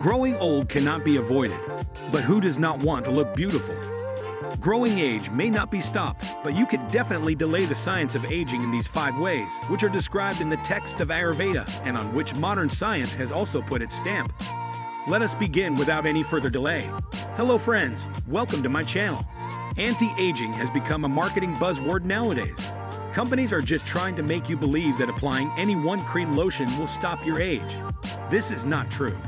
Growing old cannot be avoided, but who does not want to look beautiful? Growing age may not be stopped, but you could definitely delay the science of aging in these 5 ways, which are described in the texts of Ayurveda and on which modern science has also put its stamp. Let us begin without any further delay. Hello friends, welcome to my channel. Anti-aging has become a marketing buzzword nowadays. Companies are just trying to make you believe that applying any one cream lotion will stop your age. This is not true.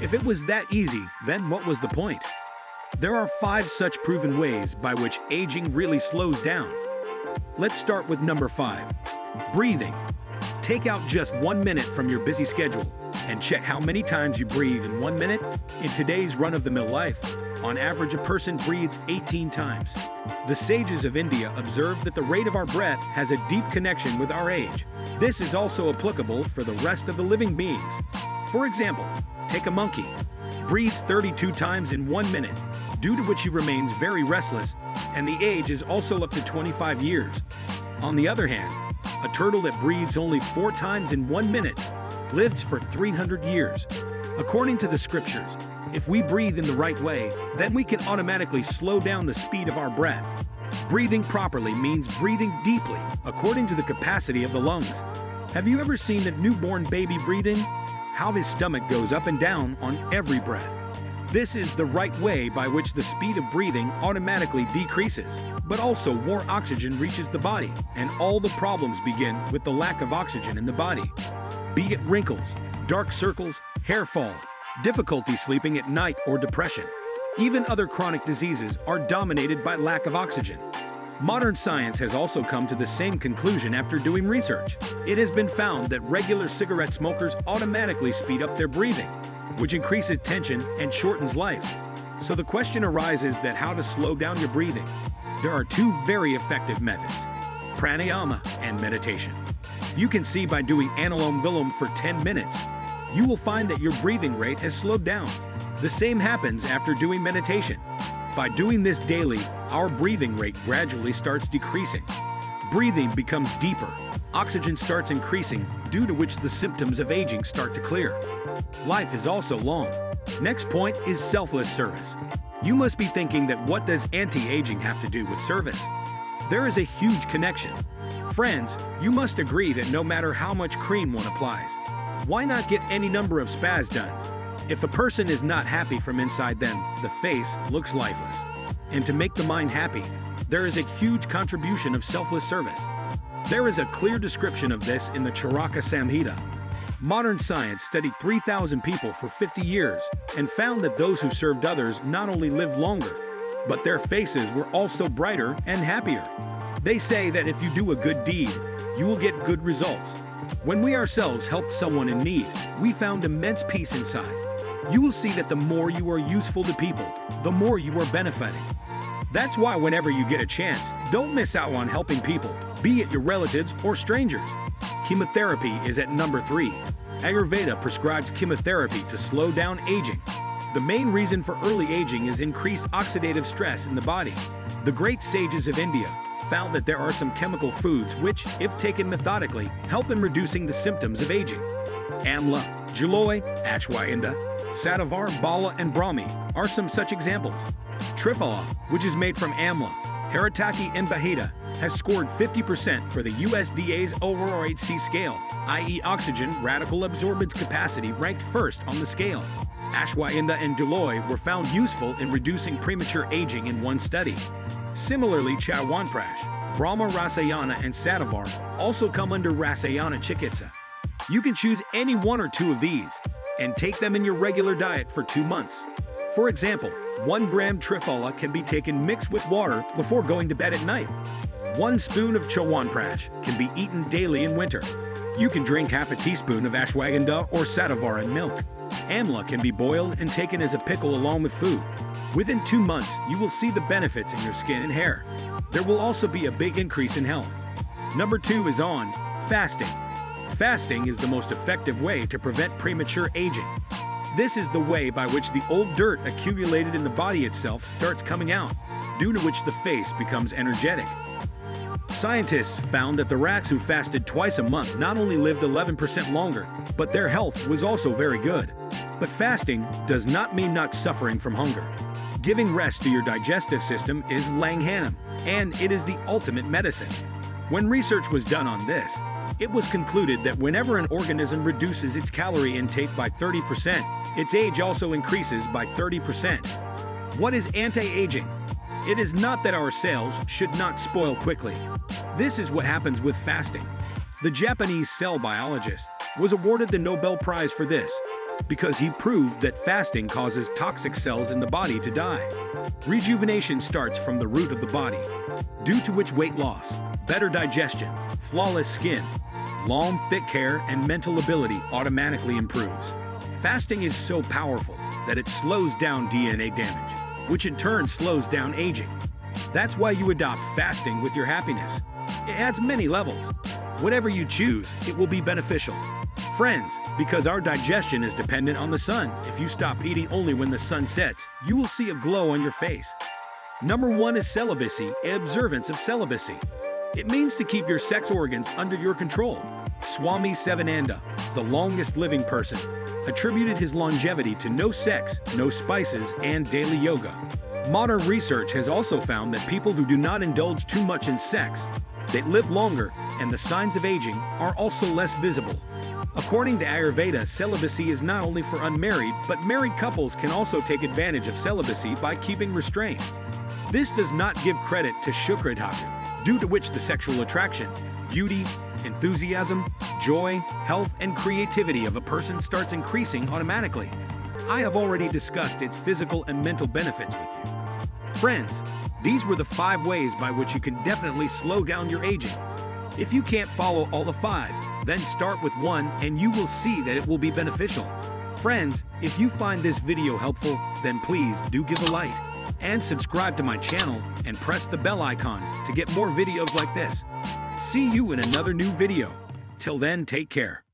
If it was that easy, then what was the point? There are 5 such proven ways by which aging really slows down. Let's start with number 5. Breathing. Take out just 1 minute from your busy schedule and check how many times you breathe in 1 minute. In today's run-of-the-mill life, on average a person breathes 18 times. The sages of India observed that the rate of our breath has a deep connection with our age. This is also applicable for the rest of the living beings. For example, take a monkey. Breathes 32 times in 1 minute, due to which he remains very restless, and the age is also up to 25 years. On the other hand, a turtle that breathes only 4 times in 1 minute lives for 300 years. According to the scriptures, if we breathe in the right way, then we can automatically slow down the speed of our breath. Breathing properly means breathing deeply, according to the capacity of the lungs. Have you ever seen that newborn baby breathing? How his stomach goes up and down on every breath. This is the right way by which the speed of breathing automatically decreases, but also more oxygen reaches the body, and all the problems begin with the lack of oxygen in the body. Be it wrinkles, dark circles, hair fall, difficulty sleeping at night, or depression. Even other chronic diseases are dominated by lack of oxygen. Modern science has also come to the same conclusion after doing research. It has been found that regular cigarette smokers automatically speed up their breathing, which increases tension and shortens life. So the question arises that how to slow down your breathing. There are 2 very effective methods, pranayama and meditation. You can see by doing analom vilom for 10 minutes, you will find that your breathing rate has slowed down. The same happens after doing meditation. By doing this daily, our breathing rate gradually starts decreasing. Breathing becomes deeper, oxygen starts increasing, due to which the symptoms of aging start to clear. Life is also long. Next point is selfless service. You must be thinking that what does anti-aging have to do with service? There is a huge connection. Friends, you must agree that no matter how much cream one applies, why not get any number of spas done? If a person is not happy from inside, then the face looks lifeless. And to make the mind happy, there is a huge contribution of selfless service. There is a clear description of this in the Charaka Samhita. Modern science studied 3,000 people for 50 years and found that those who served others not only lived longer, but their faces were also brighter and happier. They say that if you do a good deed, you will get good results. When we ourselves helped someone in need, we found immense peace inside. You will see that the more you are useful to people, the more you are benefiting. That's why whenever you get a chance, don't miss out on helping people, be it your relatives or strangers. Chemotherapy is at number 3. Ayurveda prescribes chemotherapy to slow down aging. The main reason for early aging is increased oxidative stress in the body. The great sages of India found that there are some chemical foods which, if taken methodically, help in reducing the symptoms of aging. Amla, Jaloy, Ashwagandha, Satavar, Bala, and Brahmi are some such examples. Triphala, which is made from amla, haritaki, and baheda, has scored 50% for the USDA's OROHC scale, i.e. oxygen radical absorbance capacity ranked first on the scale. Ashwagandha and Duloy were found useful in reducing premature aging in one study. Similarly, Chawanprash, Brahma, Rasayana, and Satavar also come under Rasayana Chikitsa. You can choose any 1 or 2 of these and take them in your regular diet for 2 months. For example, 1 gram Triphala can be taken mixed with water before going to bed at night. 1 spoon of Chawanprash can be eaten daily in winter. You can drink half a teaspoon of Ashwagandha or Satavar in milk. Amla can be boiled and taken as a pickle along with food. Within 2 months, you will see the benefits in your skin and hair. There will also be a big increase in health. Number 2 is on fasting. Fasting is the most effective way to prevent premature aging. This is the way by which the old dirt accumulated in the body itself starts coming out, due to which the face becomes energetic. Scientists found that the rats who fasted twice a month not only lived 11% longer, but their health was also very good. But fasting does not mean not suffering from hunger. Giving rest to your digestive system is Langhanum, and it is the ultimate medicine. When research was done on this, it was concluded that whenever an organism reduces its calorie intake by 30%, its age also increases by 30%. What is anti-aging? It is not that our cells should not spoil quickly. This is what happens with fasting. The Japanese cell biologist was awarded the Nobel Prize for this, because he proved that fasting causes toxic cells in the body to die. Rejuvenation starts from the root of the body, due to which weight loss, better digestion, flawless skin, long, thick hair, and mental ability automatically improves. Fasting is so powerful that it slows down DNA damage, which in turn slows down aging. That's why you adopt fasting with your happiness. It adds many levels. Whatever you choose, it will be beneficial. Friends, because our digestion is dependent on the sun, if you stop eating only when the sun sets, you will see a glow on your face. Number 1 is celibacy, observance of celibacy. It means to keep your sex organs under your control. Swami Sevananda, the longest living person, attributed his longevity to no sex, no spices, and daily yoga. Modern research has also found that people who do not indulge too much in sex, they live longer, and the signs of aging are also less visible. According to Ayurveda, celibacy is not only for unmarried, but married couples can also take advantage of celibacy by keeping restraint. This does not give credit to Shukra dhatu, due to which the sexual attraction, beauty, enthusiasm, joy, health, and creativity of a person starts increasing automatically. I have already discussed its physical and mental benefits with you. Friends, these were the 5 ways by which you can definitely slow down your aging. If you can't follow all the 5, then start with 1 and you will see that it will be beneficial. Friends, if you find this video helpful, then please do give a like and subscribe to my channel and press the bell icon to get more videos like this. See you in another new video. Till then, take care.